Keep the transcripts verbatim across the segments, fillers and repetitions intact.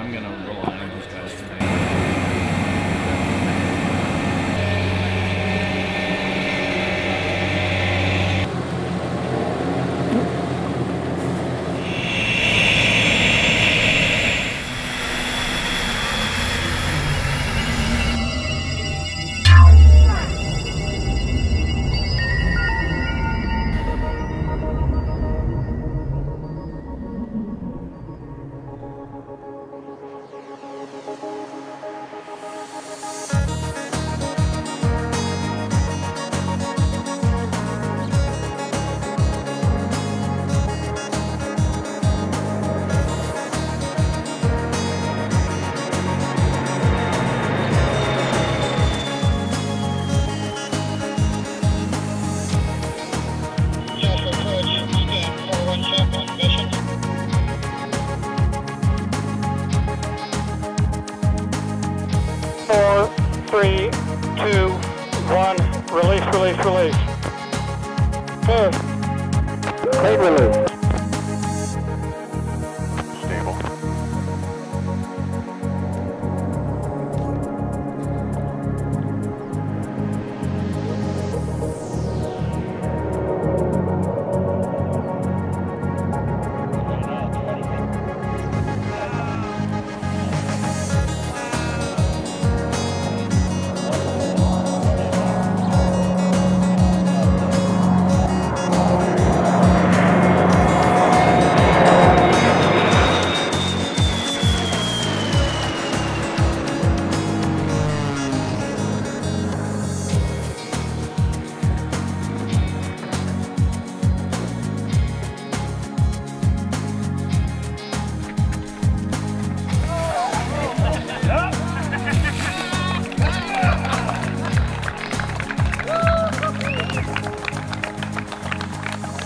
I'm gonna rely on those guys tonight. Three, two, one, release, release, release. Go. Plane release. Stable.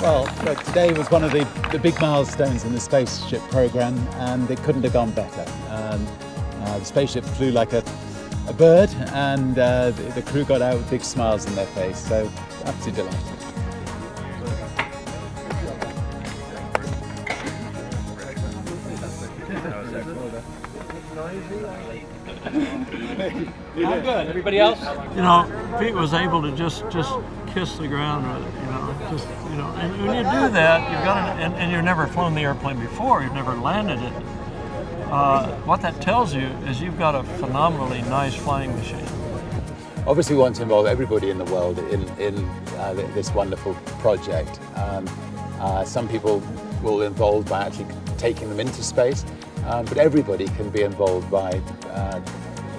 Well, look, today was one of the, the big milestones in the spaceship program, and it couldn't have gone better. Um, uh, the spaceship flew like a, a bird, and uh, the, the crew got out with big smiles on their face, so absolutely delighted. How good? Everybody else? You know, Pete was able to just, just kiss the ground with it, you know. Just, you know, and when you do that, you've got an, and, and you've never flown the airplane before, you've never landed it. Uh, what that tells you is you've got a phenomenally nice flying machine. Obviously, we want to involve everybody in the world in, in uh, this wonderful project. Um, uh, some people will be involved by actually taking them into space, um, but everybody can be involved by uh,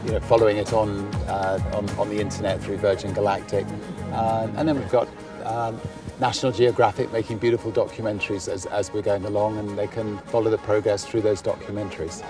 you know, following it on, uh, on, on the internet through Virgin Galactic. Uh, and then we've got um, National Geographic making beautiful documentaries as, as we're going along, and they can follow the progress through those documentaries.